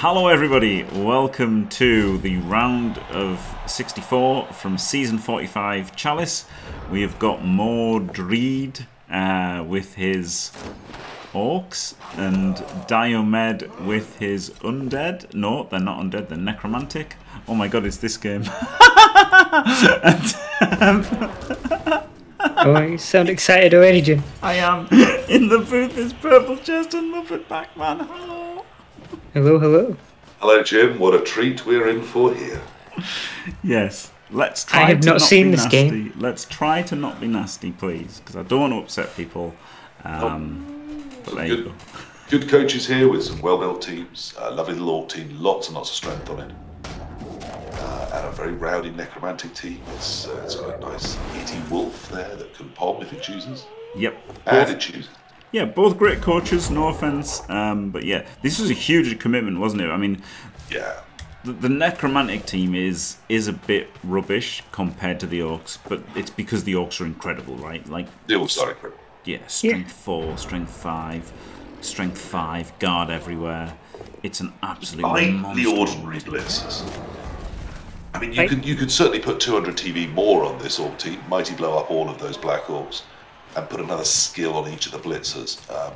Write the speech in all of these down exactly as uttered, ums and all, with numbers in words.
Hello everybody, welcome to the round of sixty-four from season forty-five Chalice. We have got Mordrede uh, with his orcs and Diomed with his undead. No, they're not undead, they're necromantic. Oh my god, it's this game. Oh, you sound excited already, Jim. I am. In the booth is Purple Chest and Muppet Pacman. Hello. Hello, hello. Hello, Jim. What a treat we're in for here. Yes. Let's try I have to not, not seen be this nasty. Game. Let's try to not be nasty, please, because I don't want to upset people. Um, oh. There good, you go. Good coaches here with some well-built teams. A lovely little team. Lots and lots of strength on it. Uh, and a very rowdy necromantic team. It's, uh, it's got a nice itty wolf there that can pom if it chooses. Yep. And it chooses. Yeah, both great coaches, no offense, um, but yeah, this was a huge commitment, wasn't it? I mean, yeah, the, the necromantic team is is a bit rubbish compared to the orcs, but it's because the orcs are incredible, right? Like the orcs are incredible. Yeah, strength yeah. four, strength five, strength five, guard everywhere. It's an absolute monster. The ordinary blitzers. I mean, you right. could you could certainly put two hundred T V more on this orc team. Mighty blow up all of those black orcs. And put another skill on each of the blitzers, um,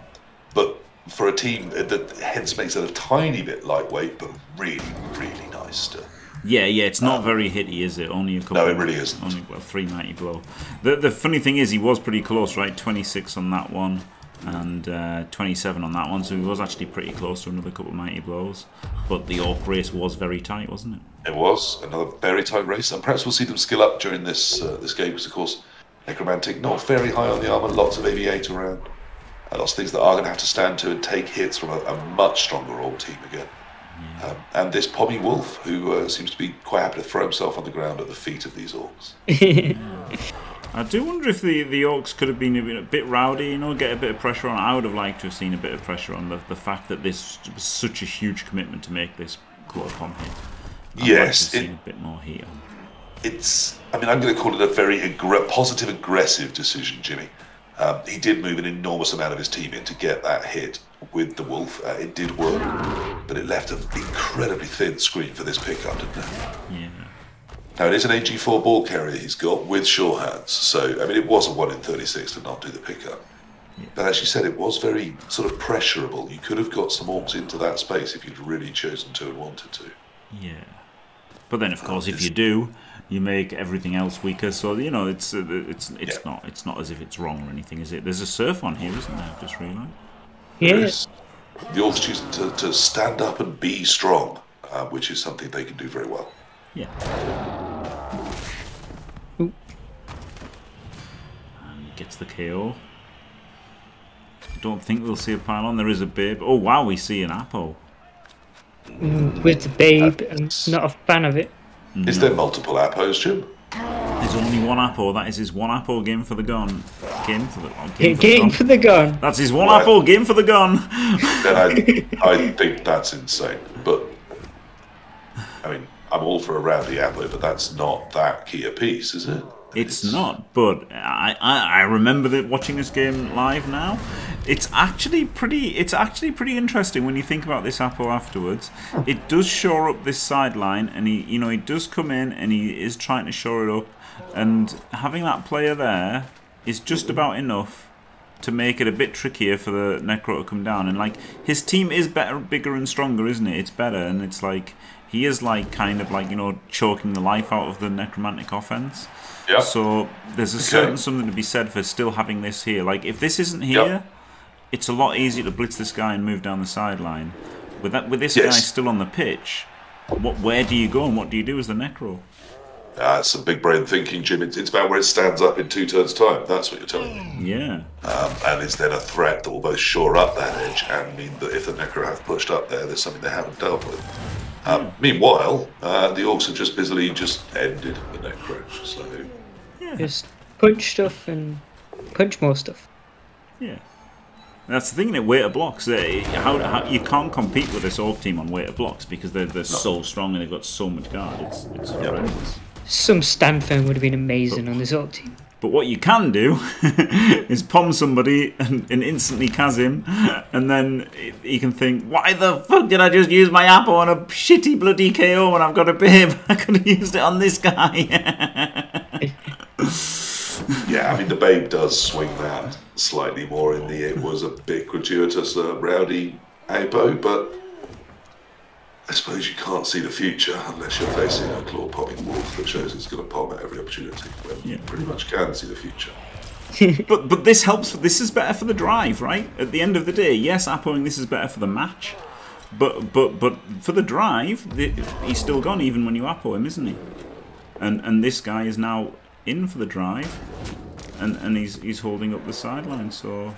but for a team that hence makes it a tiny bit lightweight, but really, really nice still. Yeah, yeah, it's not um, very hitty, is it? Only a couple. No, it really isn't. Only well, three ninety blow. The the funny thing is, he was pretty close, right? twenty-six on that one, and uh, twenty-seven on that one. So he was actually pretty close to another couple of mighty blows. But the orc race was very tight, wasn't it? It was another very tight race, and perhaps we'll see them skill up during this uh, this game, because of course. Necromantic, not very high on the armor, lots of aviator around. And lots of things that are going to have to stand to and take hits from a, a much stronger old team again. Yeah. Um, and this Pommy Wolf, who uh, seems to be quite happy to throw himself on the ground at the feet of these orcs. I do wonder if the, the orcs could have been a bit, a bit rowdy, you know, get a bit of pressure on. I would have liked to have seen a bit of pressure on the, the fact that this was such a huge commitment to make this quarter pom hit. I'd yes. Like to have seen it, a bit more heat on. It's, I mean, I'm going to call it a very aggr positive, aggressive decision, Jimmy. Um, he did move an enormous amount of his team in to get that hit with the wolf. Uh, it did work, but it left an incredibly thin screen for this pickup, didn't it? Yeah. Now, it is an A G four ball carrier he's got with sure hands. So, I mean, it was a one in thirty-six to not do the pickup. Yeah. But as you said, it was very sort of pressurable. You could have got some orcs into that space if you'd really chosen to and wanted to. Yeah. But then, of course, if you do... you make everything else weaker, so you know it's it's it's yeah. not it's not as if it's wrong or anything, is it? There's a surf on here, isn't there? I've just realised. Yes. The orcs choose to, to stand up and be strong, uh, which is something they can do very well. Yeah. Ooh. And he gets the K O. I don't think we'll see a pylon. There is a babe. Oh wow, we see an apple. Mm, with the babe, and not a fan of it. No. Is there multiple appos, Jim? There's only one apple. That is his one apple. Game for the gun. Game for the gun. Game, game for the gun. That's his one well, apple. Game for the gun. I, I think that's insane. But I mean, I'm all for a rowdy apple, but that's not that key a piece, is it? It's, it's not. But I, I, I remember that watching this game live now. It's actually pretty. It's actually pretty interesting when you think about this apple afterwards. It does shore up this sideline, and he, you know, he does come in, and he is trying to shore it up. And having that player there is just about enough to make it a bit trickier for the Necro to come down. And like his team is better, bigger and stronger, isn't it? It's better, and it's like he is like kind of like you know choking the life out of the necromantic offense. Yep. So there's a okay. certain something to be said for still having this here. Like if this isn't here. Yep. It's a lot easier to blitz this guy and move down the sideline. With that, with this yes. guy still on the pitch, what, where do you go and what do you do as the Necro? That's uh, some big brain thinking, Jim. It's, it's about where it stands up in two turns' time. That's what you're telling me. Yeah. Um, and it's then a threat that will both shore up that edge and mean that if the Necro have pushed up there, there's something they haven't dealt with. Um, yeah. Meanwhile, uh, the Orcs have just busily just ended the Necro. So. Yeah. Just punch stuff and punch more stuff. Yeah. That's the thing, that weighted blocks. They, how, how, you can't compete with this orc team on weighted blocks because they're they're no. so strong and they've got so much guard. It's, it's yeah. horrendous. Some stand firm would have been amazing but, on this orc team. But what you can do is pom somebody and, and instantly Kaz him, and then he can think, why the fuck did I just use my apple on a shitty bloody K O when I've got a bib? I could have used it on this guy. Yeah, I mean, the babe does swing that slightly more in the it was a bit gratuitous, uh, rowdy apo, but I suppose you can't see the future unless you're facing a claw popping wolf that shows it's going to pop at every opportunity. When yeah. You pretty much can see the future. but but this helps. This is better for the drive, right? At the end of the day, yes, appoing this is better for the match, but but but for the drive, the, he's still gone even when you appo him, isn't he? And and this guy is now in for the drive, and and he's he's holding up the sideline. So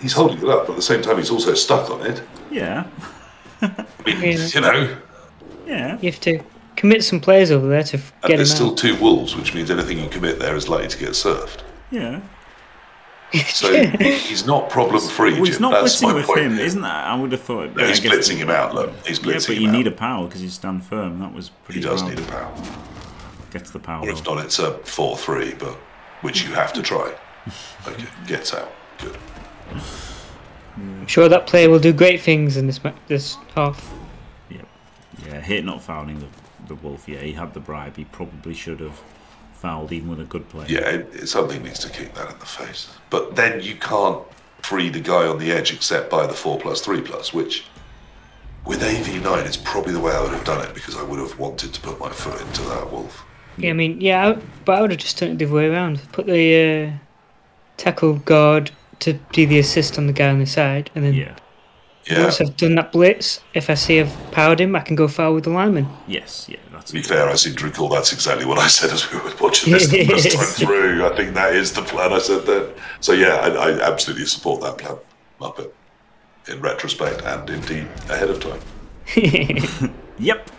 he's holding it up, but at the same time, he's also stuck on it. Yeah. I mean, yeah. You know, yeah, you have to commit some players over there to and get. There's him still out. Two wolves, which means anything you commit there is likely to get surfed. Yeah. So he's not problem-free. Well, he's not That's blitzing with point him, here. Isn't that? I would have thought. No, he's blitzing him out. Look, he's blitzing. Yeah, but you him need out. A power because he's stand firm. That was pretty. He does wild. Need a power. Gets the power. Or if not, it's a four-three, but which you have to try. Okay, gets out. Good. I'm sure that player will do great things in this this half. Yeah, yeah. Hit not fouling the the wolf. Yeah, he had the bribe. He probably should have fouled even with a good player. Yeah, it, it, something needs to kick that in the face. But then you can't free the guy on the edge except by the four plus three plus, which with A V nine is probably the way I would have done it because I would have wanted to put my foot into that wolf. Yeah, I mean, yeah, I, but I would have just done it the other way around. Put the uh, tackle guard to do the assist on the guy on the side, and then yeah. Yeah. Once I've done that blitz, if I see I've powered him, I can go foul with the lineman. Yes, yeah. That's to be fair, I seem to recall that's exactly what I said as we were watching this the first time through. I think that is the plan I said then. So yeah, I, I absolutely support that plan, Muppet, in retrospect and indeed ahead of time. Yep.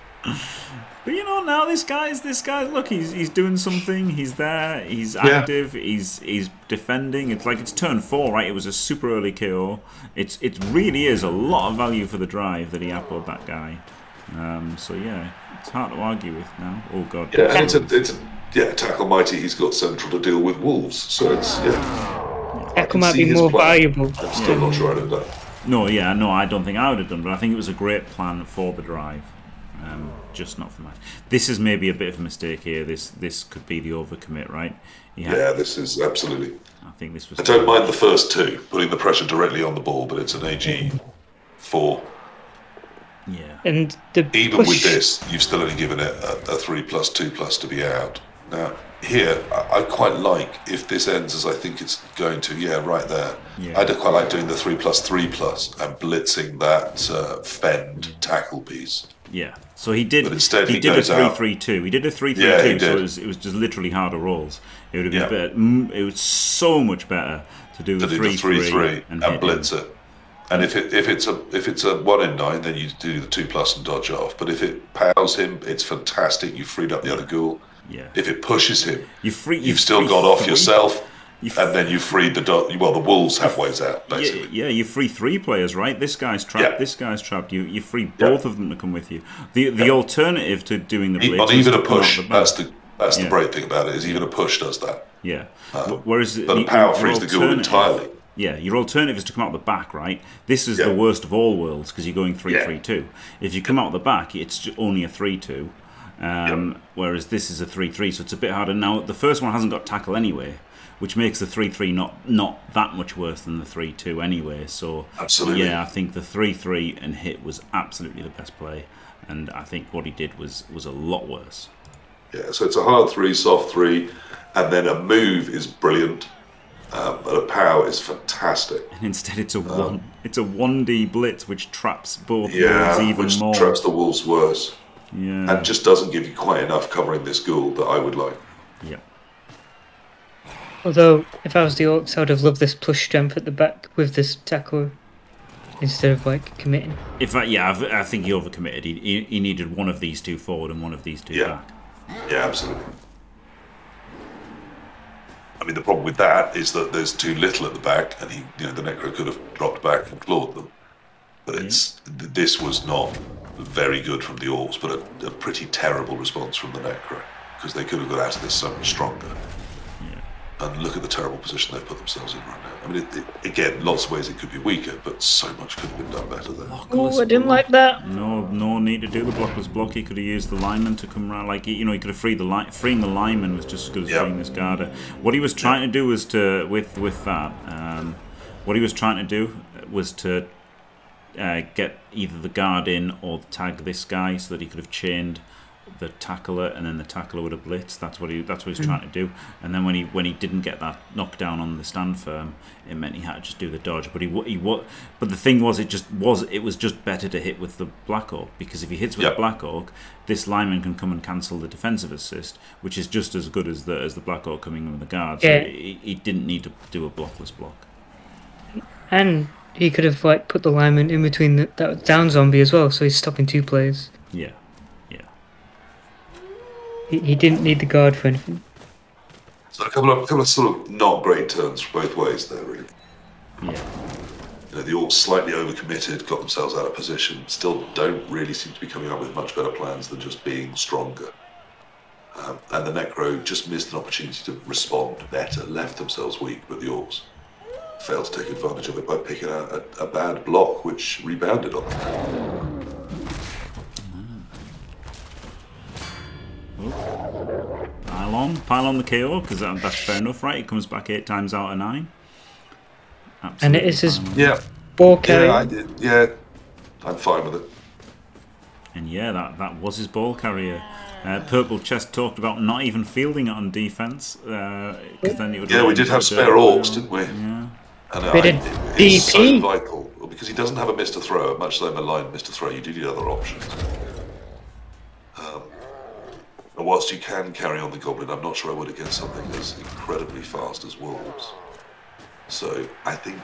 But you know, now this guy's this guy's look, he's he's doing something, he's there, he's active, yeah. he's he's defending. It's like it's turn four, right? It was a super early K O. It's it really is a lot of value for the drive that he appoed that guy. Um, so yeah, it's hard to argue with now. Oh god. Yeah, and it's a, it's a, yeah, Tackle Mighty, he's got central to deal with wolves, so it's yeah. Tackle might be more valuable. I'm still yeah. not sure I'd have done. No, yeah, no, I don't think I would have done, but I think it was a great plan for the drive. Um, just not for match. This is maybe a bit of a mistake here. This this could be the overcommit, right? Yeah, yeah this is absolutely. I think this was. I don't mind the first two, putting the pressure directly on the ball, but it's an A G four. Yeah. And the even push... with this, you've still only given it a, a three plus two plus to be out. Now here, I, I quite like if this ends as I think it's going to. Yeah, right there. Yeah. I do quite like doing the three plus three plus and blitzing that uh, fend tackle piece. Yeah, so he did. But instead he, he did goes a three three two. He did a three three two. Yeah, he did. So it was, it was just literally harder rolls. It would have been yeah. better. It was so much better to do the three three and, and blitz him. It. And if it if it's a if it's a one in nine, then you do the two plus and dodge off. But if it powers him, it's fantastic. You freed up the other ghoul. Yeah. If it pushes him, you free, you've, you've still got off yourself. You and then you freed the dot. Well, the wolves have ways out, basically. Yeah, yeah, you free three players, right? This guy's trapped. Yeah. This guy's trapped. You you free both yeah. of them to come with you. The the yeah. alternative to doing the blitz, even a push. The that's the that's yeah. the great thing about it is even a push does that. Yeah. Um, Whereas but the power frees the ghoul entirely. Yeah, your alternative is to come out the back, right? This is yeah. the worst of all worlds because you're going three yeah. three two. If you come out the back, it's only a three two. Um, yep. Whereas this is a three three, so it's a bit harder. Now the first one hasn't got tackle anyway, which makes the three three not not that much worse than the three two anyway. So absolutely. Yeah, I think the three three and hit was absolutely the best play, and I think what he did was was a lot worse. Yeah, so it's a hard three, soft three, and then a move is brilliant, um, but a power is fantastic. And instead, it's a um, one. It's a one D blitz which traps both yeah, wolves even which more. Traps the wolves worse. Yeah. And just doesn't give you quite enough covering this ghoul that I would like. Yeah. Although, if I was the Orcs, I would have loved this push jump at the back with this tackle instead of, like, committing. In fact, yeah, I've, I think he overcommitted. He, he, he needed one of these two forward and one of these two yeah. back. Yeah, absolutely. I mean, the problem with that is that there's too little at the back, and he, you know, the Necro could have dropped back and clawed them. But it's yeah. this was not... very good from the Orcs, but a, a pretty terrible response from the Necro because they could have got out of this so much stronger. Yeah. and look at the terrible position they've put themselves in right now. I mean, it, it, again, lots of ways it could be weaker, but so much could have been done better there. Oh, I didn't like that. No, no need to do the blockless block. He could have used the lineman to come around. Like, you know, he could have freed the line. Freeing the lineman was just as good as yep. freeing this guarder. What he was trying to do was to, with with that, um, what he was trying to do was to uh, get either the guard in or tag this guy so that he could have chained the tackler, and then the tackler would have blitzed. That's what he. That's what he's trying to do. And then when he when he didn't get that knockdown on the stand firm, it meant he had to just do the dodge. But he what he what? But the thing was, it just was it was just better to hit with the Black Orc, because if he hits with yep. the Black Orc, this lineman can come and cancel the defensive assist, which is just as good as the as the Black Orc coming in with the guard. Yeah. So he, he didn't need to do a blockless block. And he could have like put the lineman in between the, that down zombie as well, so he's stopping two plays. Yeah. He didn't need the guard for anything. So a couple of, a couple of sort of not great turns both ways there, really. Yeah. You know, the Orcs slightly overcommitted, got themselves out of position, still don't really seem to be coming up with much better plans than just being stronger. Um, and the Necro just missed an opportunity to respond better, left themselves weak, but the Orcs failed to take advantage of it by picking out a, a bad block, which rebounded on them. Oh. Pile on, pile on the K O, because that, that's fair enough, right? It comes back eight times out of nine. Absolutely, and it is his yeah. ball carry. Yeah, I did. yeah, I'm fine with it. And yeah, that, that was his ball carrier. Uh, Purple Chest talked about not even fielding it on defence. Uh, then it would yeah, we did have spare Orcs, didn't we? Yeah. And I, it, it's D P. So vital, because he doesn't have a Mister Thrower, much though maligned Mister Thrower, you do need other options. Um, And whilst you can carry on the Goblin, I'm not sure I would against something as incredibly fast as Wolves. So I think,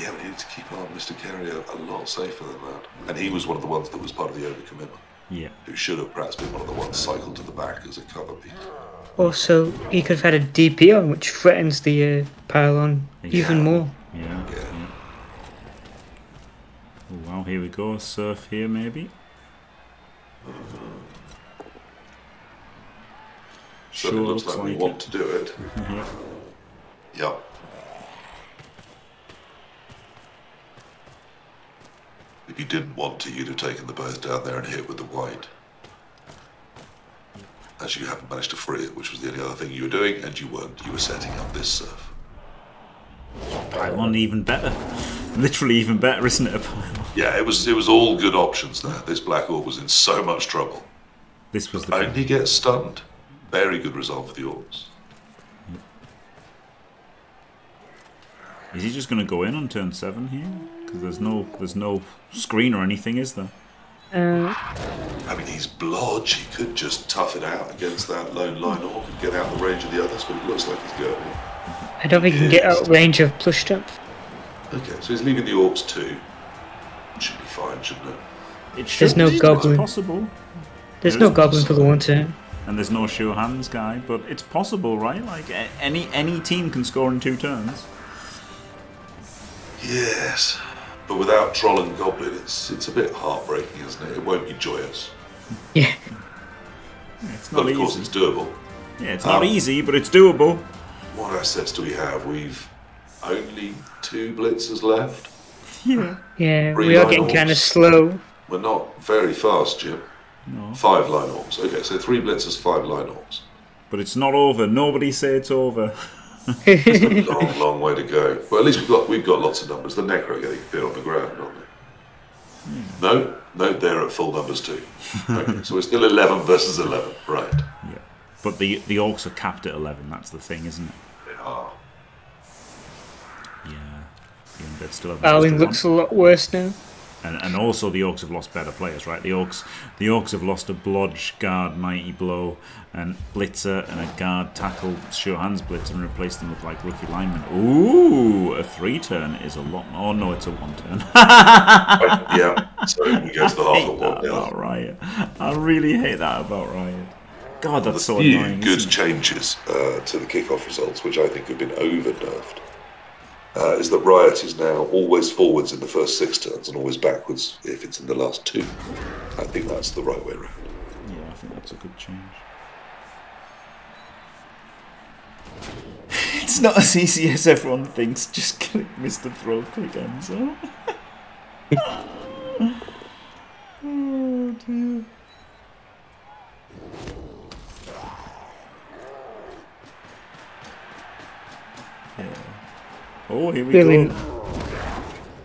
yeah, we need to keep our Mister Carrier a lot safer than that. And he was one of the ones that was part of the overcommitment. Yeah. Who should have perhaps been one of the ones cycled to the back as a cover piece. Also, he could have had a D P on, which threatens the uh, pylon yeah. even more. Yeah. yeah. yeah. Oh, wow, here we go. Surf here, maybe. Uh-huh. So sure, it looks like we want to do it. Mm-hmm. Yeah. If you didn't want to, you'd have taken the both down there and hit with the white. As you haven't managed to free it, which was the only other thing you were doing, and you weren't. You were setting up this surf. Pylon even better. Literally even better, isn't it? Yeah, it was, it was all good options there. This Black Orc was in so much trouble. This was the only gets stunned. Very good result for the Orcs. Is he just going to go in on turn seven here? Because there's no, there's no screen or anything, is there? Uh, I mean, he's blodge. He could just tough it out against that lone line Orc and get out of the range of the others, but it looks like he's going in. I don't think he can get out of range of Plushduck. Okay, so he's leaving the Orcs too. Should be fine, shouldn't it? It should. There's no Goblin. Possible. There's no Goblin for the one turn. And there's no sure hands guy, but it's possible, right? Like any any team can score in two turns. Yes, but without Troll and Goblin, it's it's a bit heartbreaking, isn't it? It won't be joyous. Yeah, yeah it's not but of easy. course it's doable. Yeah, it's not um, easy, but it's doable. What assets do we have? We've only two blitzers left. Yeah, yeah, Three we are getting kind of slow. We're not very fast, Jim. No. Five line Orcs. Okay, so three blitzers, five line Orcs. But it's not over. Nobody say it's over. It's a long, long way to go. But at least we've got we've got lots of numbers. The Necro getting bit on the ground, aren't they? Yeah. No, no, they're at full numbers too. Okay, so we're still eleven versus eleven, right? Yeah. But the the Orcs are capped at eleven. That's the thing, isn't it? They are. Yeah. The undead still have. Alvin looks a lot worse now. And, and also the Orcs have lost better players, right? The Orcs, the Orcs have lost a blodge, guard, mighty blow, and blitzer, and a guard tackle, sure hands blitzer, and replaced them with like rookie linemen. Ooh, a three turn is a lot. Oh no, it's a one turn. Right, yeah, so we go to the half of one. About Riot, I really hate that about Riot. God, that's so annoying. Good changes uh, to the kickoff results, which I think have been over nerfed. Uh, is that Riot is now always forwards in the first six turns and always backwards if it's in the last two. I think that's the right way around. Yeah, I think that's a good change. It's It's not as easy as everyone thinks. Just click Mister Throw, click Enzo. Oh dear. Yeah. Oh, here we Billion. go.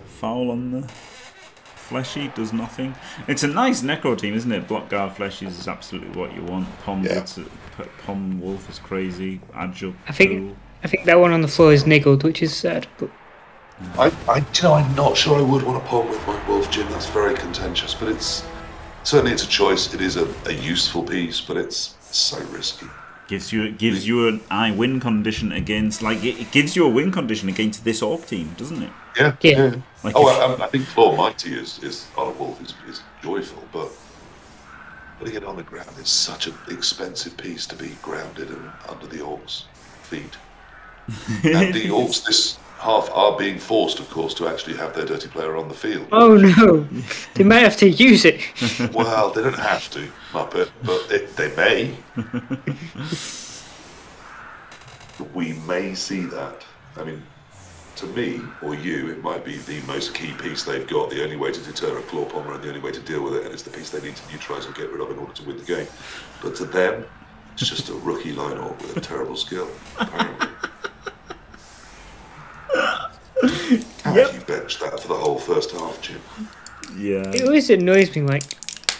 Foul on the fleshy does nothing. It's a nice necro team, isn't it? Blockguard fleshies is absolutely what you want. Pom, yeah. Pom Wolf is crazy. Agile. I think cool. I think that one on the floor is niggled, which is sad. But I, I, you know, I'm not sure I would want to pom with my Wolf Jim. That's very contentious, but it's certainly it's a choice. It is a, a useful piece, but it's so risky. Gives you, it gives you an I win condition against, like, it, it gives you a win condition against this orc team, doesn't it? Yeah. Yeah. Like oh, I, I think Claw Mighty is, is on a wolf is, is joyful, but putting it on the ground is such an expensive piece to be grounded and under the orcs' feet. And the orcs this half are being forced, of course, to actually have their dirty player on the field. Oh no, they may have to use it. Well, they don't have to, Muppet, but it, they may. We may see that. I mean, to me, or you, it might be the most key piece they've got, the only way to deter a claw pommer and the only way to deal with it, and it's the piece they need to neutralise and get rid of in order to win the game. But to them, it's just a rookie line orc with a terrible skill, apparently. How yep. you bench that for the whole first half, Jim? Yeah. It always annoys me, like,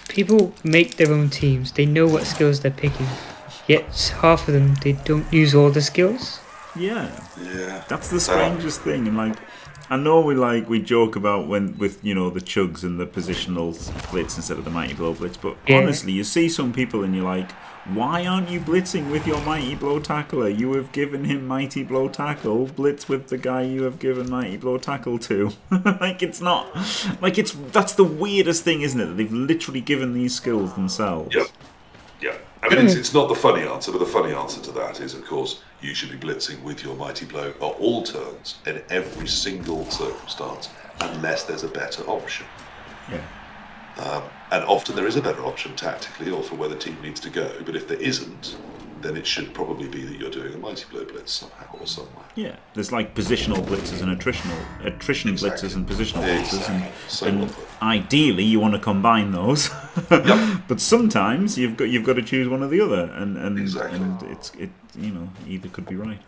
people make their own teams. They know what skills they're picking. Yet half of them, they don't use all the skills. Yeah. Yeah. That's the strangest um, thing. And like, I know we like we joke about when with you know the chugs and the positional blitz instead of the mighty blow blitz, but yeah. honestly, you see some people and you're like, why aren't you blitzing with your mighty blow tackler? You have given him mighty blow tackle. Blitz with the guy you have given mighty blow tackle to. Like it's not, like it's that's the weirdest thing, isn't it? That they've literally given these skills themselves. Yeah, yeah. I mean, it's, it's not the funny answer, but the funny answer to that is, of course, you should be blitzing with your mighty blow on all turns in every single circumstance, unless there's a better option. Yeah. Um, and often there is a better option tactically or for where the team needs to go, but if there isn't, then it should probably be that you're doing a mighty blow blitz somehow or somewhere. Yeah, there's like positional blitzers and attritional attrition exactly. blitzers and positional blitzers, exactly. and, so and ideally you want to combine those. Yep. But sometimes you've got you've got to choose one or the other, and and, exactly. and it's it you know either could be right.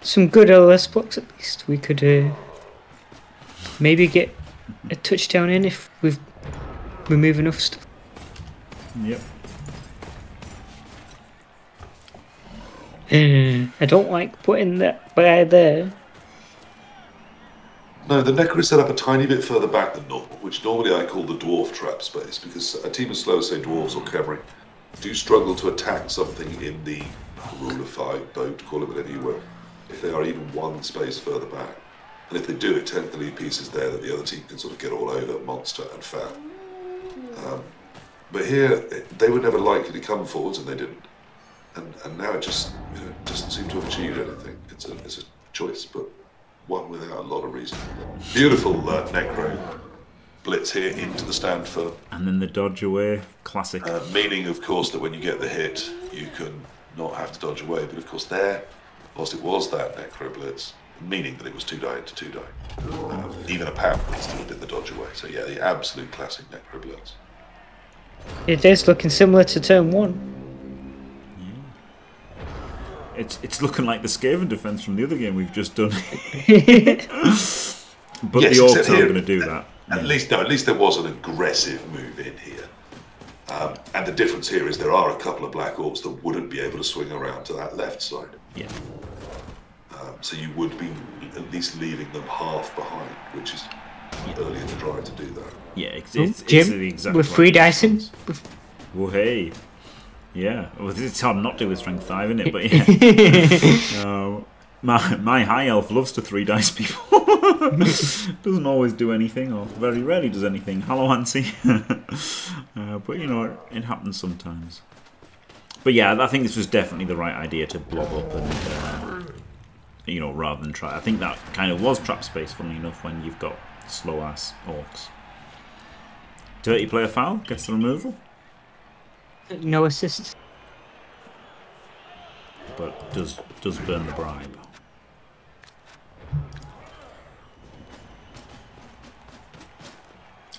Some good L S blocks at least. We could uh, maybe get a touchdown in if we've remove enough stuff. Yep. I don't like putting that guy there. No, the Necro is set up a tiny bit further back than normal, which normally I call the dwarf trap space, because a team as slow as, say, dwarves or cavalry do struggle to attack something in the rule of five boat, call it whatever you will, if they are even one space further back. And if they do, it tends to leave pieces there that the other team can sort of get all over, monster and fat. Um, but here, they were never likely to come forwards, and they didn't. And, and now it just you know, doesn't seem to have achieved anything. It's a, it's a choice, but one without a lot of reason. Beautiful uh, necro blitz here into the stand for. And then the dodge away, classic. Uh, meaning, of course, that when you get the hit, you can not have to dodge away. But of course, there, whilst it was that necro blitz, meaning that it was two die into two die. Um, even a power blitz would have been the dodge away. So yeah, the absolute classic necro blitz. It is looking similar to turn one. It's, it's looking like the Skaven defence from the other game we've just done. But yes, the orcs aren't going to do at, that. At yeah. least no, at least there was an aggressive move in here. Um, and the difference here is there are a couple of black orcs that wouldn't be able to swing around to that left side. Yeah. Um, so you would be at least leaving them half behind, which is yeah. early in the drive to do that. Yeah, it's, it's, Ooh, Jim, it's the exact with free dicing. Well, hey. Yeah, well, it's hard not to do with strength five, isn't it? But yeah, no, my my high elf loves to three dice people. Doesn't always do anything, or very rarely does anything. Hello, Hansi. uh, but you know, it, it happens sometimes. But yeah, I think this was definitely the right idea to blob up, and uh, you know, rather than try. I think that kind of was trap space, funnily enough, when you've got slow ass orcs. Dirty player foul gets the removal. No assist. but does does burn the bribe.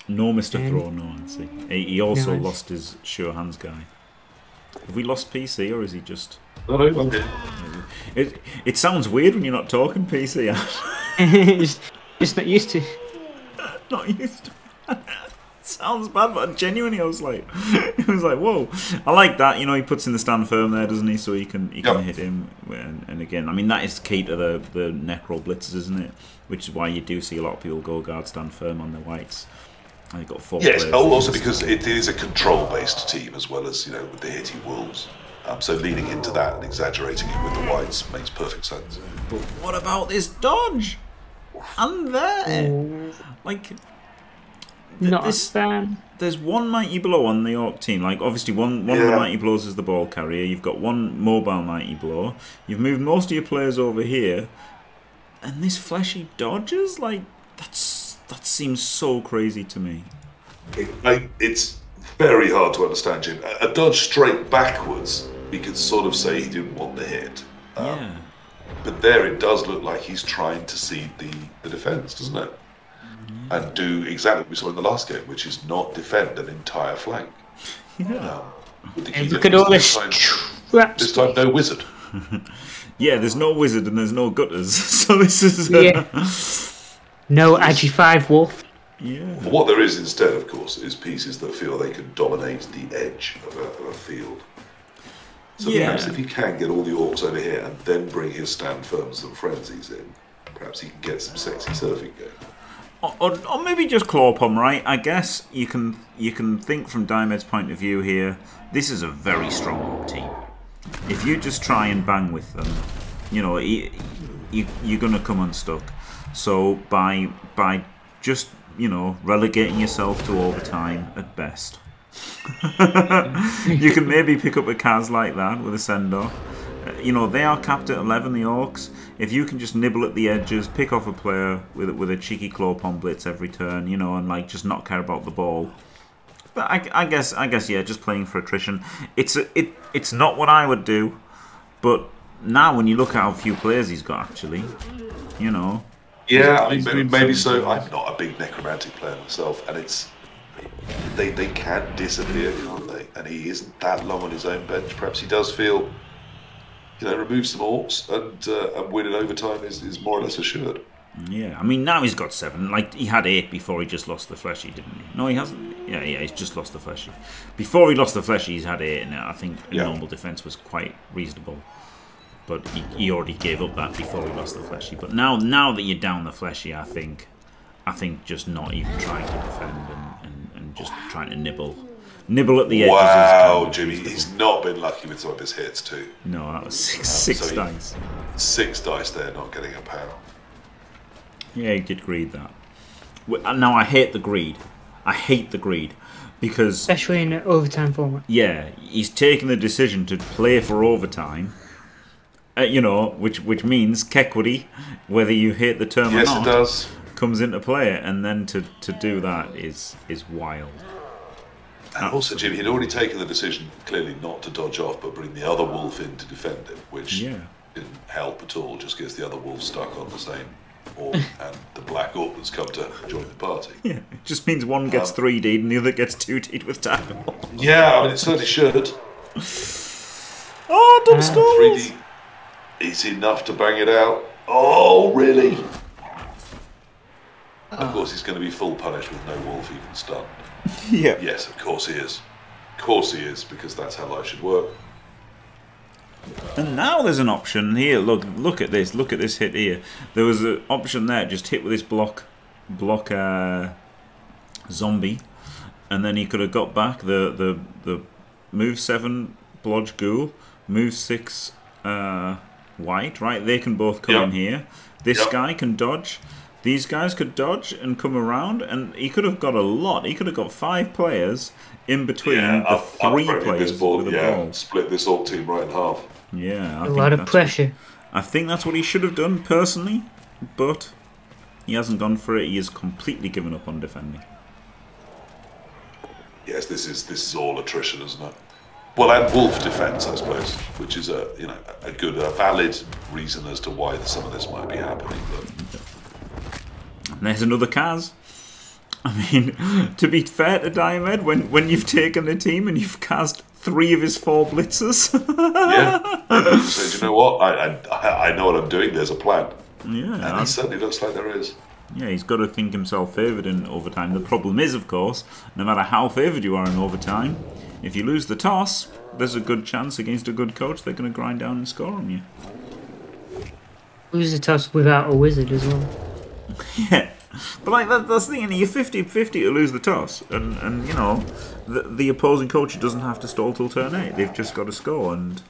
No, Mister Um, Throw, no, Nancy. He, he also no, lost his sure hands guy. Have we lost P C, or is he just... Oh, I lost it. It, it sounds weird when you're not talking, P C. It's just not used to. Not used to. Sounds bad, but genuinely, I was like, it was like, whoa. I like that. You know, he puts in the stand firm there, doesn't he? So he can he can yep. hit him. And, and again, I mean, that is key to the the necro blitzers, isn't it? Which is why you do see a lot of people go guard stand firm on their whites. And you've got four. Yes, also because it is a control-based team as well as, you know, with the hitting wolves. Um, so leaning into that and exaggerating it with the whites makes perfect sense. But what about this dodge? And there, like. Th Not this, there's one mighty blow on the Orc team. Like, obviously, one one yeah. of the mighty blows is the ball carrier. You've got one mobile mighty blow. You've moved most of your players over here, and this fleshy dodges. Like, that's that seems so crazy to me. It, I, it's very hard to understand, Jim. A, a dodge straight backwards, we could sort of say he didn't want the hit. Um, yeah. But there, it does look like he's trying to seed the the defense, doesn't it? And do exactly what we saw in the last game, which is not defend an entire flank. Yeah. Um, and look at all this. This time, no wizard. Yeah, there's no wizard and there's no gutters, so this is. Uh, yeah. No A G five wolf. Yeah. What there is instead, of course, is pieces that feel they can dominate the edge of a, of a field. So yeah. Perhaps if he can get all the orcs over here and then bring his stand firms and frenzies in, perhaps he can get some sexy surfing going. Or, or maybe just claw palm, right? I guess you can you can think from Diomed's point of view here. This is a very strong team. If you just try and bang with them, you know you, you you're gonna come unstuck. So by by just you know relegating yourself to overtime at best, you can maybe pick up a Kaz like that with a send off. You know, they are capped at eleven, the Orcs. If you can just nibble at the edges, pick off a player with with a cheeky claw palm blitz every turn, you know, and like just not care about the ball. But I, I guess, I guess, yeah, just playing for attrition. It's a, it it's not what I would do, but now when you look at how few players he's got, actually, you know. Yeah, I mean, maybe maybe so. I'm not a big necromantic player myself, and it's they they can disappear, can't they? And he isn't that long on his own bench. Perhaps he does feel. You know, remove some orcs and, uh, and win in overtime is, is more or less assured. Yeah, I mean, now he's got seven. Like, he had eight before he just lost the fleshy, didn't he? No, he hasn't. Yeah, yeah, he's just lost the fleshy. Before he lost the fleshy, he's had eight, and I think a yeah. normal defence was quite reasonable. But he, he already gave up that before he lost the fleshy. But now now that you're down the fleshy, I think I think just not even trying to defend and, and, and just trying to nibble. Nibble at the edges. Wow, Jimmy, he's not been lucky with some of his hits too. No, that was six, six so dice. He, six dice there, not getting a power. Yeah, he did greed that. Now, I hate the greed. I hate the greed. Because... Especially in an overtime format. Yeah, he's taken the decision to play for overtime. Uh, you know, which, which means Kekwity, whether you hate the term yes, or not, it does. Comes into play. And then to, to do that is is wild. And also, Jimmy, he'd already taken the decision, clearly, not to dodge off, but bring the other wolf in to defend him, which yeah. didn't help at all, just gets the other wolf stuck on the same orc, and the black orc that's come to join the party. Yeah, it just means one gets um, three D'd and the other gets two D'd with tackle. Yeah, I mean, it certainly should. Oh, dumb scores! three D is enough to bang it out. Oh, really? Oh. Of course, he's going to be full punished with no wolf even stunned. Yeah. Yes, of course he is. Of course he is, because that's how life should work. And now there's an option here. Look, look at this. Look at this hit here. There was an option there. Just hit with this block, block uh, zombie, and then he could have got back the the the move seven blodge ghoul, move six uh, white. Right, they can both come yep. in here. This yep. guy can dodge. These guys could dodge and come around, and he could have got a lot. He could have got five players in between yeah, the I've, three I've players this ball, with the yeah, ball. Split this whole team right in half. Yeah, I a think lot of pressure. What, I think that's what he should have done personally, but he hasn't gone for it. He has completely given up on defending. Yes, this is this is all attrition, isn't it? Well, and wolf defense, I suppose, which is a you know a good, a valid reason as to why some of this might be happening. But... And there's another Kaz. I mean, to be fair to Diomed, when when you've taken the team and you've cast three of his four blitzers. Yeah. So do you know what? I, I I know what I'm doing. There's a plan. Yeah. And it certainly looks like there is. Yeah, he's got to think himself favoured in overtime. The problem is, of course, no matter how favoured you are in overtime, if you lose the toss, there's a good chance against a good coach they're going to grind down and score on you. Lose the toss without a wizard as well. Yeah. But like that, that's the thing, you're fifty fifty to lose the toss, and, and you know, the, the opposing coach doesn't have to stall till turn eight, they've just got to score, and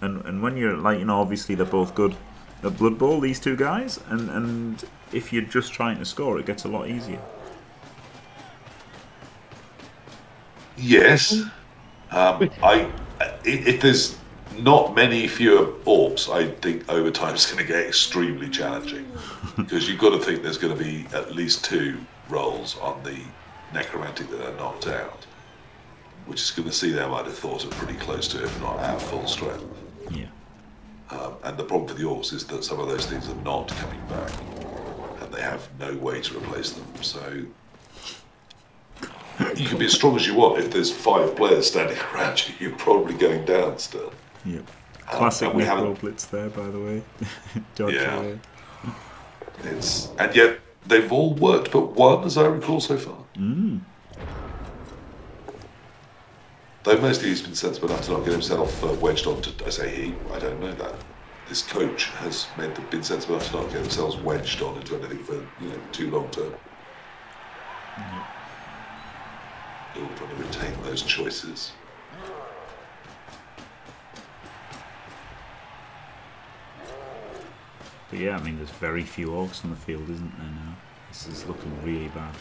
and and when you're, like, you know, obviously they're both good at Blood Bowl, these two guys, and, and if you're just trying to score, it gets a lot easier. Yes. Um, I if there's not many fewer orbs, I think overtime's going to get extremely challenging, because you've got to think there's going to be at least two rolls on the Necromantic that are knocked out, which is going to see them, I'd have thought, are pretty close to, if not at full strength. Yeah. Um, and the problem for the Orcs is that some of those things are not coming back, and they have no way to replace them. So you can be as strong as you want. If there's five players standing around you, you're probably going down still. Yep. Classic um, Necro Blitz there, by the way. Dodge yeah. Away. It's, and yet, they've all worked but one, as I recall, so far. Mm. Though mostly he's been sensible enough to not get himself uh, wedged onto... I say he, I don't know that. This coach has made them, been sensible enough to not get themselves wedged on into anything for, you know, too long term. Mm. They're all trying to retain those choices. But yeah, I mean, there's very few Orcs on the field, isn't there now? This is looking really bad,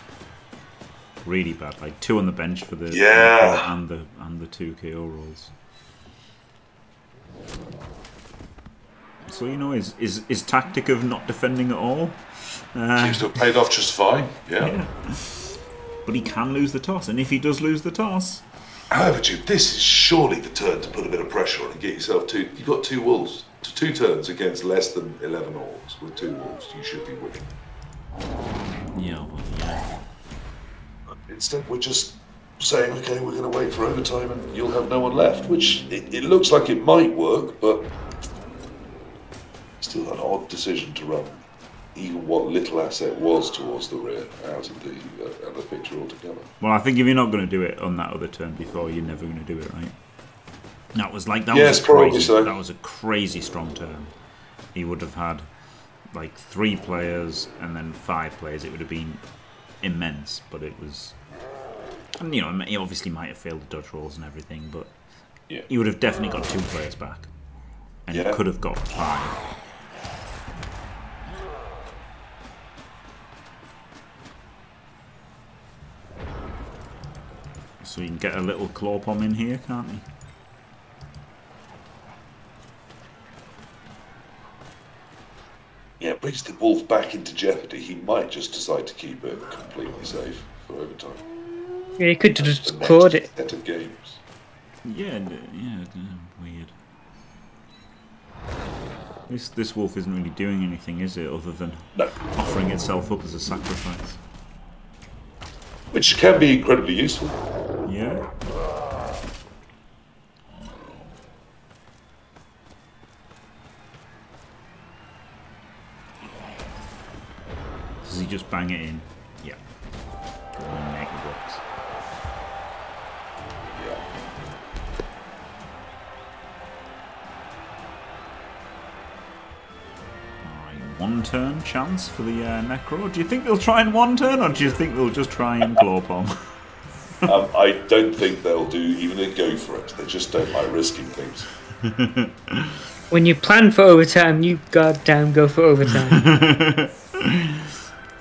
really bad. Like two on the bench for the yeah, and the and the two K O rolls. So you know, his is his tactic of not defending at all uh, seems to have paid off just fine. Yeah. Yeah, but he can lose the toss, and if he does lose the toss, however, Jim, this is surely the turn to put a bit of pressure on and get yourself two. You've got two wolves. To two turns against less than eleven Orcs with two Orcs, you should be winning. Yeah, well, yeah. Instead, we're just saying, okay, we're going to wait for overtime and you'll have no one left, which it, it looks like it might work, but still an odd decision to run even what little asset was towards the rear out of the, uh, out of the picture altogether. Well, I think if you're not going to do it on that other turn before, you're never going to do it, right? That was like that yes, was a crazy, so. That was a crazy strong turn. He would have had like three players and then five players. It would have been immense, but it was, and you know, he obviously might have failed the dodge rolls and everything, but yeah, he would have definitely got two players back, and yeah, he could have got five. So he can get a little claw bomb in here, can't he? Yeah, it brings the wolf back into jeopardy. He might just decide to keep it completely safe for overtime. Yeah, he could just record it. Set of games. Yeah, yeah, weird. This this wolf isn't really doing anything, is it, other than no. offering itself up as a sacrifice, which can be incredibly useful. Yeah. Does he just bang it in? Yeah. Make the box. Yeah. Right, one turn chance for the uh, Necro. Do you think they'll try in one turn, or do you think they'll just try and claw palm? um, I don't think they'll do even a go for it. They just don't like risking things. When you plan for overtime, you goddamn go for overtime.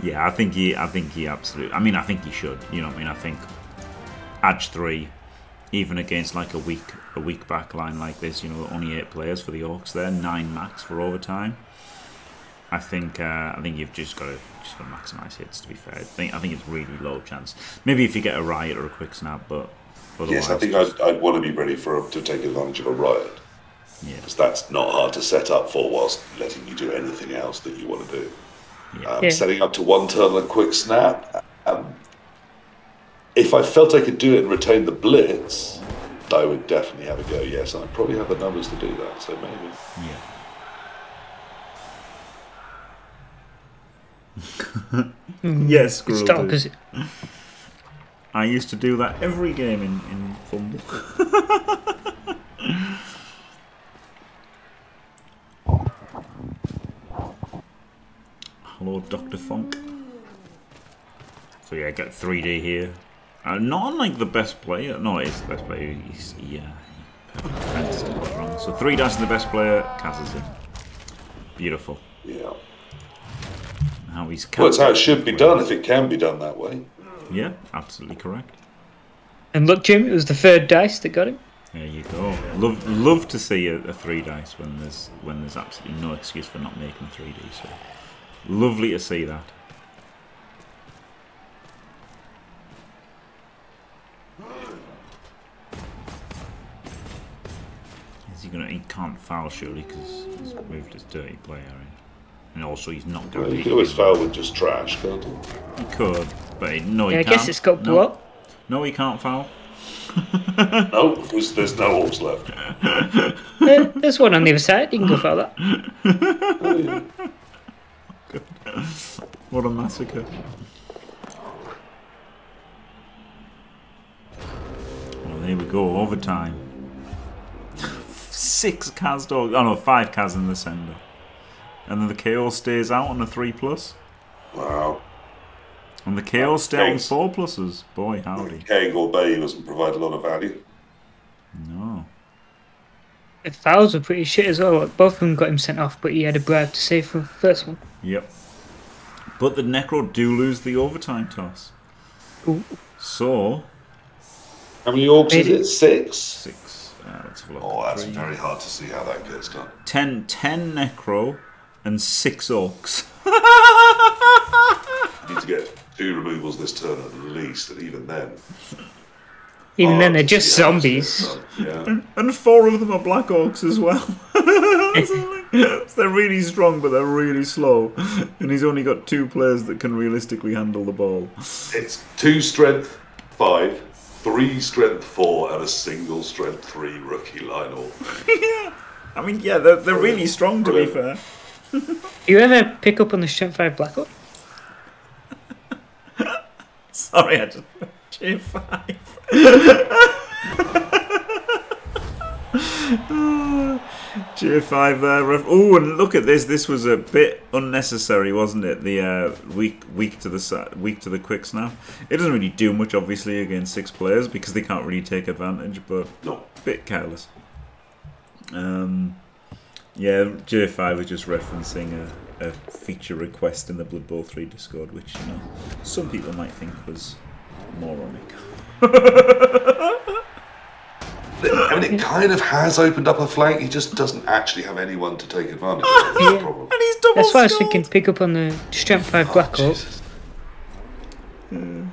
Yeah, I think he. I think he absolutely. I mean, I think he should. You know what I mean? I think edge three, even against like a weak, a weak back line like this. You know, only eight players for the Orcs there, nine max for overtime. I think. Uh, I think you've just got to just got to maximise hits. To be fair, I think. I think it's really low chance. Maybe if you get a riot or a quick snap, but Otherwise, yes, I think I'd, I'd want to be ready for a, to take advantage of a riot. Yeah, because that's not hard to set up for whilst letting you do anything else that you want to do. Yeah. Um, yeah. Setting up to one turn and a quick snap. Um, if I felt I could do it and retain the blitz, I would definitely have a go, yes, and I probably have the numbers to do that, so maybe. Yeah. Yes, good stuff. I used to do that every game in, in Fumble. Hello, Doctor Funk. So yeah, get three D here. Uh, not like the best player. No, it's the best player. He's, yeah, he wrong. So three dice and the best player castles him. Beautiful. Yeah. How he's. Well, it's how it should be done if it can be done that way. Yeah, absolutely correct. And look, Jim, it was the third dice that got him. There you go. Love, love to see a, a three dice when there's when there's absolutely no excuse for not making a three D. So lovely to see that. Gonna, he can't foul surely because he's moved his dirty player in, and also he's not going. Well, you could always foul with just trash, can't you? He could, but he, no, he yeah, can't. I guess it's got block. No. no, he can't foul. No, because there's no horse left. Yeah, there's one on the other side. You can go foul that. Oh, yeah. Oh, what a massacre! Well, there we go. Overtime. Six Kaz dogs. Oh no, five Kaz in the sender. And then the K O stays out on a three plus. Wow. And the K O stays on four pluses. Boy, howdy. Kegel Bay doesn't provide a lot of value. No. The fouls were pretty shit as well. Both of them got him sent off, but he had a bribe to save for the first one. Yep. But the Necro do lose the overtime toss. Ooh. So. How many orbs is it? Six? Six. Uh, let's have a look. Oh, that's Three. very hard to see how that gets done. Ten, ten Necro and six Orcs. Need to get two removals this turn at least, and even then. Even oh, then, they're just zombies. Yeah. And, and four of them are Black Orcs as well. So they're really strong, but they're really slow. And he's only got two players that can realistically handle the ball. It's two strength, five. Three strength four and a single strength three rookie Lionel. Yeah, I mean, yeah, they're they're really strong to be fair. You ever pick up on the strength five Black Orc? Sorry, I just strength five. J five there, ref. Oh, and look at this. This was a bit unnecessary, wasn't it? The uh, weak, weak to the weak to the quick snap. It doesn't really do much, obviously, against six players because they can't really take advantage. But no, a bit careless. Um, yeah, J five was just referencing a, a feature request in the Blood Bowl three Discord, which you know some people might think was moronic. I mean, it kind of has opened up a flank. He just doesn't actually have anyone to take advantage of. That's, yeah. Problem. And he's double That's why I was thinking pick up on the strength five Black Orc. Mm.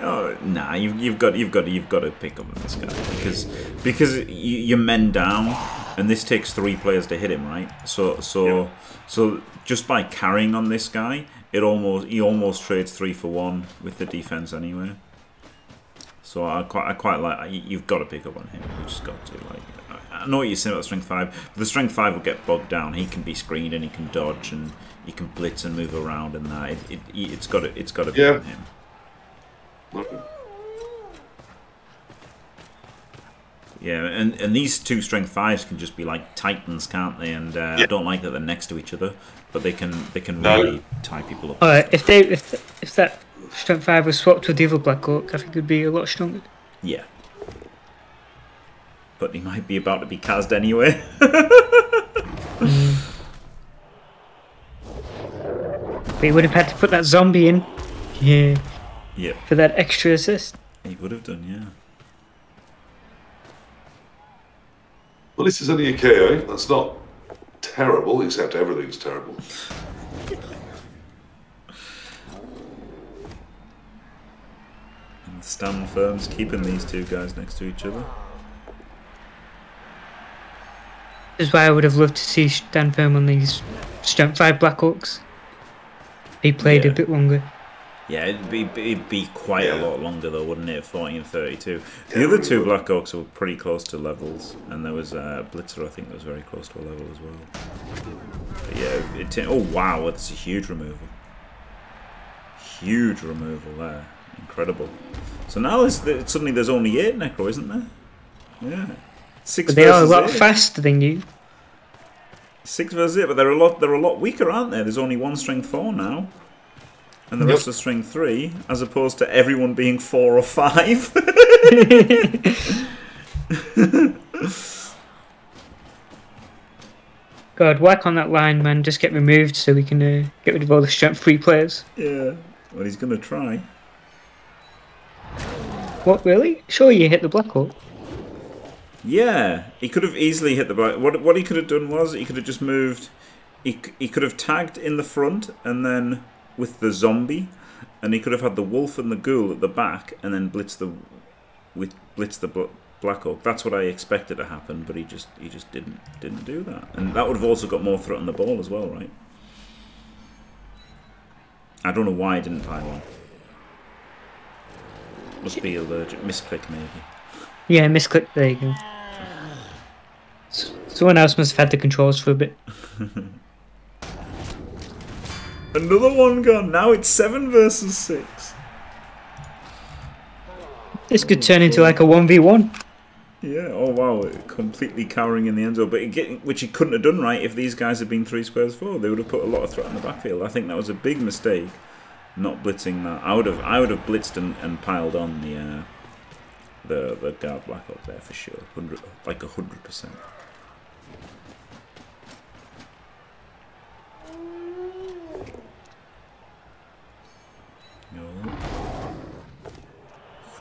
Oh, nah, you've, you've got you've got you've got to pick up on this guy because because you, you're men down, and this takes three players to hit him, right? So so yeah. so just by carrying on this guy, it almost he almost trades three for one with the defense anyway. So I quite, I quite like. You've got to pick up on him. You just got to like. I know what you're saying about strength five. But the strength five will get bogged down. He can be screened and he can dodge and he can blitz and move around and that. It, it, it's got to, it's got to be yeah. on him. Okay. Yeah, and and these two strength fives can just be like titans, can't they? And uh, yeah. I don't like that they're next to each other, but they can they can no. really tie people up. All right, if they if th if that. Strength five was swapped with the other Black Orc, I think it would be a lot stronger. Yeah. But he might be about to be cast anyway. Mm. But he would have had to put that zombie in. Yeah. Yeah. For that extra assist. He would have done, yeah. Well, this is only a K O. That's not terrible, except everything's terrible. stand firm, just keeping these two guys next to each other. This is why I would have loved to see stand firm on these Strength five Black Hawks. He played yeah. a bit longer. Yeah, it'd be, it'd be quite yeah. a lot longer though, wouldn't it? fourteen thirty-two. The yeah, other two Black Hawks were pretty close to levels, and there was a Blitzer, I think, that was very close to a level as well. But yeah, it, oh wow, that's a huge removal. Huge removal there. Incredible. So now there's, suddenly there's only eight Necro, isn't there? Yeah. Six but they are a lot eight. faster than you. Six versus eight, but they're a lot they're a lot weaker, aren't they? There's only one strength four now. And the yep. rest are strength three, as opposed to everyone being four or five. God, work on that line, man, just get removed so we can uh, get rid of all the strength three players. Yeah. Well, he's gonna try. What, really? Sure, you hit the Black Hawk. Yeah, he could have easily hit the black. What what he could have done was he could have just moved. He he could have tagged in the front and then with the zombie, and he could have had the wolf and the ghoul at the back and then blitz the with blitz the Black Hawk. That's what I expected to happen, but he just he just didn't didn't do that, and that would have also got more threat on the ball as well, right? I don't know why I didn't tie one. Must be allergic. Misclick maybe. Yeah, misclick. There you go. Someone else must have had the controls for a bit. Another one gone. Now it's seven versus six. This could turn into like a one v one. Yeah. Oh wow! Completely cowering in the end zone, but it get, which he couldn't have done right if these guys had been three squares forward. They would have put a lot of threat in the backfield. I think that was a big mistake, not blitzing that. I would have. I would have blitzed and, and piled on the uh, the the guard Black Hawk there for sure. Hundred like a hundred percent.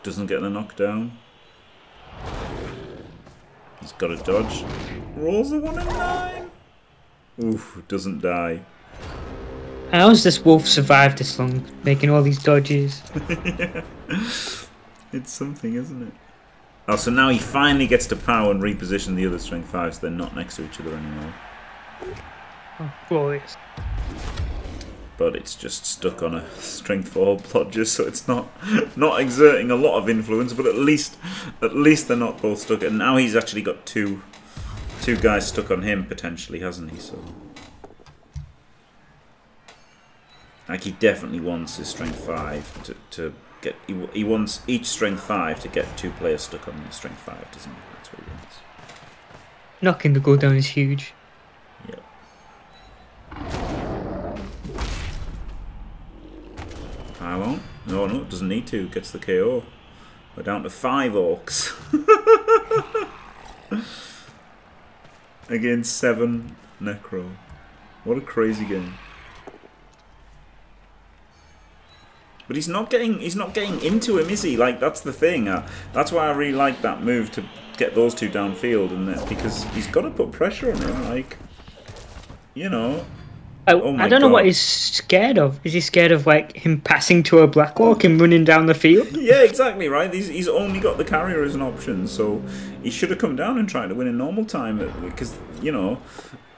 Doesn't get the knockdown. He's got a dodge. Rolls a one and nine. Oof, doesn't die. How has this wolf survived this long, making all these dodges? Yeah. It's something, isn't it? Oh, so now he finally gets to power and reposition the other strength five so they're not next to each other anymore. Oh, glorious. But it's just stuck on a strength four blodger, so it's not not exerting a lot of influence. But at least, at least they're not both stuck. And now he's actually got two, two guys stuck on him potentially, hasn't he? So, like, he definitely wants his strength five to to get. He, he wants each strength five to get two players stuck on the strength five, doesn't he? That's what he wants. Knocking the goal down is huge. I won't. No, no, doesn't need to. Gets the K O. We're down to five orcs. Against seven Necro. What a crazy game. But he's not getting. He's not getting into him, is he? Like, that's the thing. I, that's why I really like that move to get those two downfield, and that, because he's got to put pressure on him. Like, you know. I, oh I don't know God. what he's scared of. Is he scared of, like, him passing to a Black Hawk and running down the field? Yeah, exactly, right? He's, he's only got the carrier as an option, so he should have come down and tried to win in normal time, because, you know,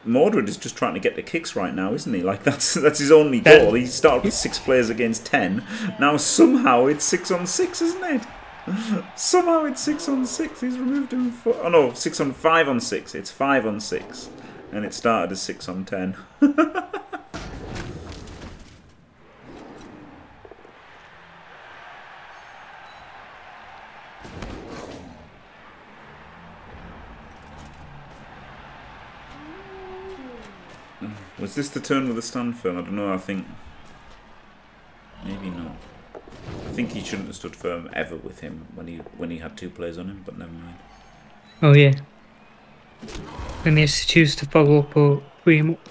Mordred is just trying to get the kicks right now, isn't he? Like, that's that's his only goal. That, he started with six players against ten. Now somehow it's six on six, isn't it? Somehow it's six on six. He's removed him for... Oh, no, six on five on six. It's five on six. And it started as six on ten. Was this the turn with the stand firm? I don't know, I think... Maybe not. I think he shouldn't have stood firm ever with him when he when he had two players on him, but never mind. Oh yeah. When they choose to follow up or free him up.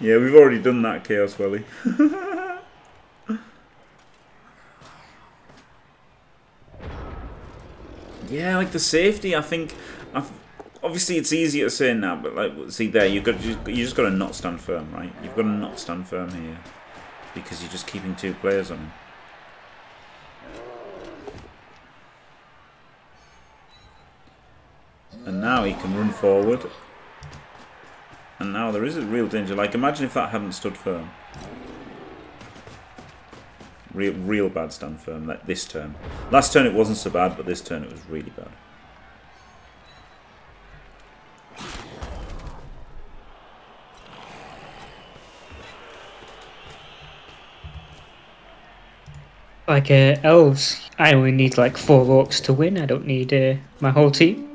Yeah, we've already done that, Chaos Welly. Yeah, like the safety, I think. I've, obviously, it's easier to say now, but like, see there, you've got you just got to not stand firm, right? You've got to not stand firm here because you're just keeping two players on him. And now he can run forward. And now there is a real danger. Like, imagine if that hadn't stood firm. Real, real bad stand firm, like this turn. Last turn it wasn't so bad, but this turn it was really bad. Like uh, elves, I only need like four orcs to win. I don't need uh, my whole team.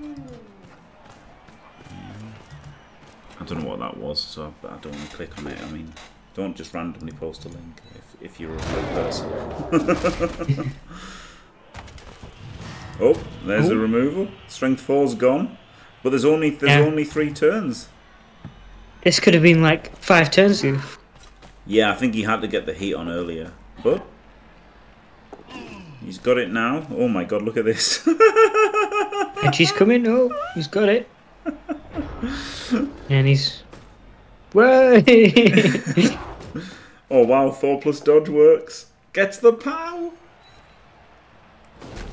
I don't know what that was, so I don't want to click on it. I mean, don't just randomly post a link if, if you're a real person. Oh, there's Ooh. a removal. Strength four's gone, but there's only there's yeah. only three turns. This could have been like five turns ago. Yeah, I think he had to get the heat on earlier, but. He's got it now. Oh my god, look at this. And she's coming. Oh, he's got it. And he's... Way! Oh wow, four plus dodge works. Gets the pow!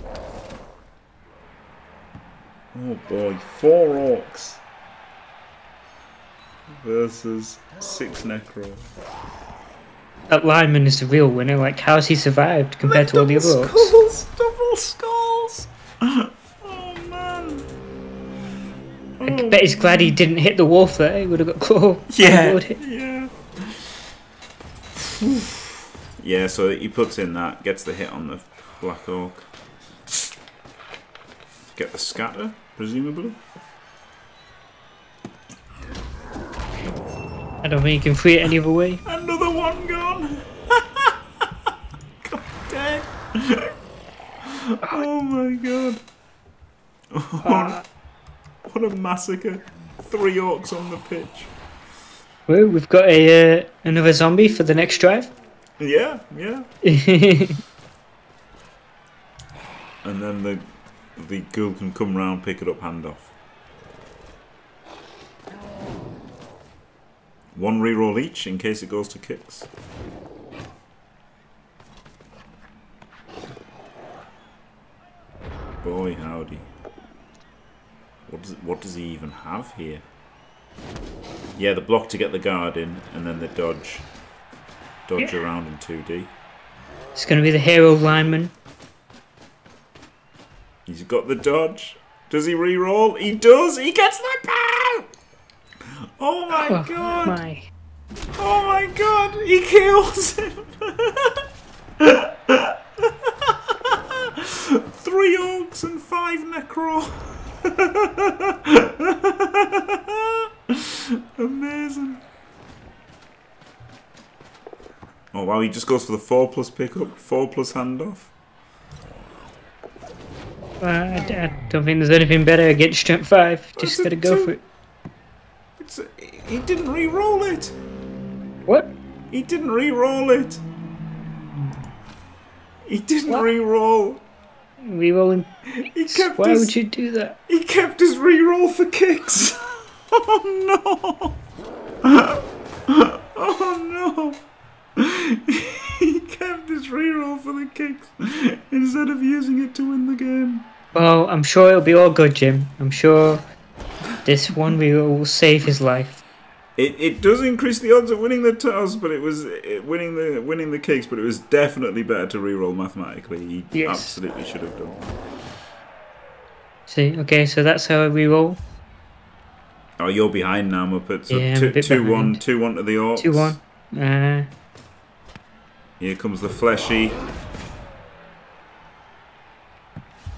Oh boy, four orcs. Versus six necro. That lineman is the real winner. Like, how's he survived compared to all the other orcs? Double skulls! Oh man! Oh, I bet he's glad he didn't hit the wolf there. He would have got claw. Yeah. Yeah. Yeah. So he puts in that, gets the hit on the black orc. Get the scatter, presumably. I don't think you can free it any other way. Another one gone! God damn! Oh my god! Oh, ah. What a massacre! Three orcs on the pitch. Well, we've got a uh, another zombie for the next drive. Yeah, yeah. And then the the ghoul can come round, pick it up, hand off. One reroll each in case it goes to kicks. Boy howdy. What does, what does he even have here? Yeah, the block to get the guard in, and then the dodge. Dodge yeah. around in two D. It's going to be the hero lineman. He's got the dodge. Does he reroll? He does! He gets the pow! Oh my oh, god! My. Oh my god! He kills him! Three orcs and five necro! Amazing! Oh wow, he just goes for the four plus pickup, four plus handoff. Uh, I, I don't think there's anything better against strength five. Just gotta go for it. So he didn't re-roll it. What? He didn't re-roll it. He didn't re-roll. Re-rolling. He kept Why his, would you do that? He kept his re-roll for kicks. Oh no! Oh no! He kept his re-roll for the kicks instead of using it to win the game. Well, I'm sure it'll be all good, Jim. I'm sure. This one reroll will save his life. It it does increase the odds of winning the toss, but it was it, winning the winning the kicks. But it was definitely better to reroll mathematically. He yes. absolutely should have done. See, okay, so that's how I reroll. Oh, you're behind now, Muppet. So yeah, two, I'm a bit two one, two one to the orcs. Two one. Uh... Here comes the fleshy.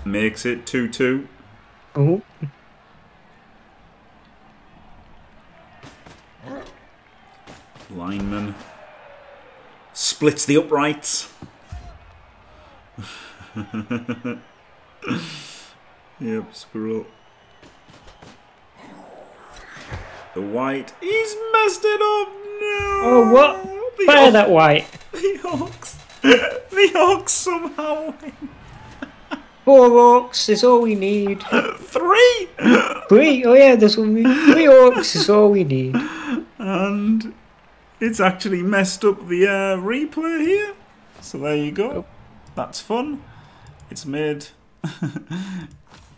Makes it two two. Oh. Lineman splits the uprights. Yep, squirrel. The white. He's messed it up. No. Oh what? The Fire that white. The orcs. The orcs somehow win. Four orcs is all we need. Three. Three. Oh yeah, this one. Three orcs is all we need. And. It's actually messed up the uh, replay here, so there you go. That's fun. It's made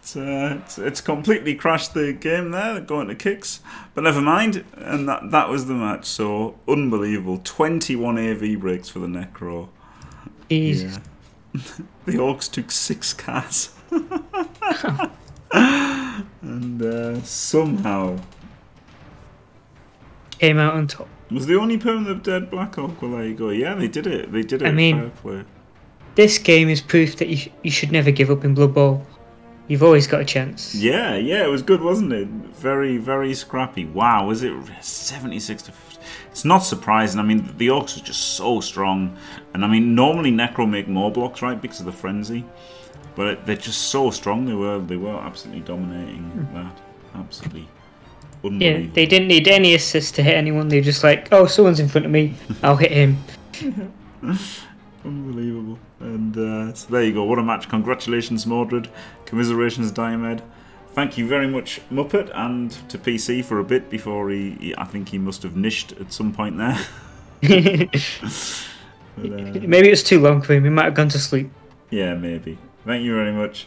It's, uh, it's, it's completely crashed the game there, going to kicks. But never mind, and that, that was the match. So, unbelievable. twenty-one A V breaks for the Necro. Easy. Yeah. The Orcs took six cats. And uh, somehow... came out on top. Was the only permanent dead Black Orc? Well, there you go. Yeah, they did it. They did it I mean, in fair play. This game is proof that you, sh you should never give up in Blood Bowl. You've always got a chance. Yeah, yeah, it was good, wasn't it? Very, very scrappy. Wow, was it seventy-six to fifty? It's not surprising. I mean, the Orcs were just so strong. And I mean, normally Necro make more blocks, right, because of the frenzy. But it, they're just so strong. They were, they were absolutely dominating mm. that. Absolutely unbelievable. Yeah, they didn't need any assists to hit anyone. They were just like, oh, someone's in front of me. I'll hit him. Unbelievable. And uh, so there you go. What a match. Congratulations, Mordred. Commiserations, Diomed. Thank you very much, Muppet, and to P C for a bit before he... he I think he must have nished at some point there. But, uh, maybe it was too long for him. He might have gone to sleep. Yeah, maybe. Thank you very much